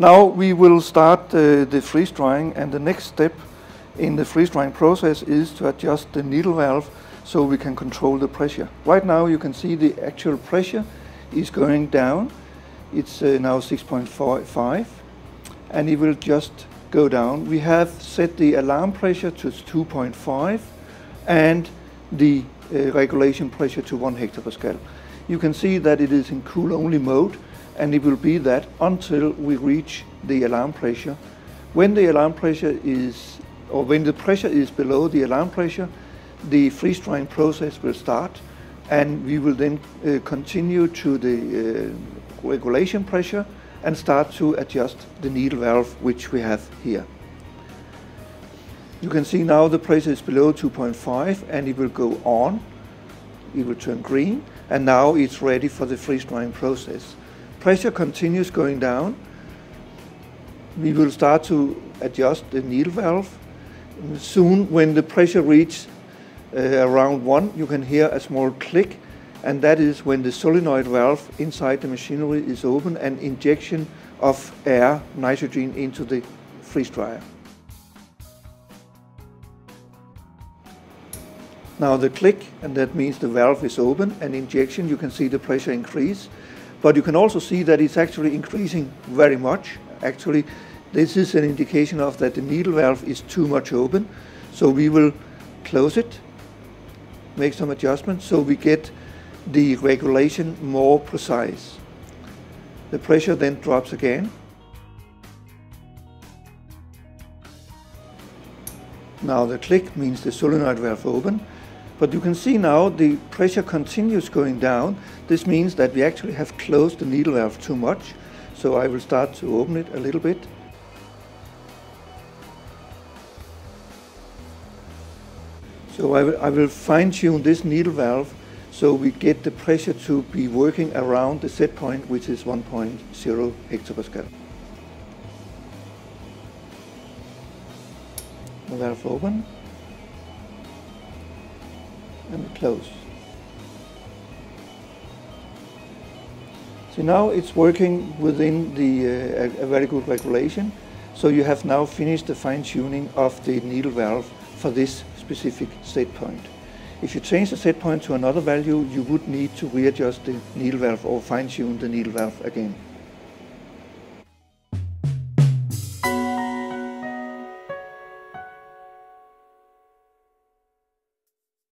Now we will start the freeze drying, and the next step in the freeze drying process is to adjust the needle valve so we can control the pressure. Right now you can see the actual pressure is going down. It's now 6.45 and it will just go down. We have set the alarm pressure to 2.5 and the regulation pressure to 1 hectopascal. You can see that it is in cool only mode, and it will be that until we reach the alarm pressure. When the alarm pressure is, or when the pressure is below the alarm pressure, the freeze drying process will start, and we will then continue to the regulation pressure and start to adjust the needle valve, which we have here. You can see now the pressure is below 2.5 and it will go on. It will turn green, and now it's ready for the freeze drying process. Pressure continues going down. We will start to adjust the needle valve. Soon, when the pressure reaches around 1, you can hear a small click, and that is when the solenoid valve inside the machinery is open and injection of air, nitrogen, into the freeze dryer. Now the click, and that means the valve is open, and injection, you can see the pressure increase, but you can also see that it's actually increasing very much. Actually, this is an indication of that the needle valve is too much open, so we will close it, make some adjustments so we get the regulation more precise. The pressure then drops again. Now the click means the solenoid valve open, but you can see now the pressure continues going down. This means that we actually have closed the needle valve too much, so I will start to open it a little bit. So I will fine-tune this needle valve so we get the pressure to be working around the set point, which is 1.0 hectopascal. The valve open and close. So now it's working within the a very good regulation. So you have now finished the fine-tuning of the needle valve for this specific set point. If you change the set point to another value, you would need to readjust the needle valve or fine-tune the needle valve again.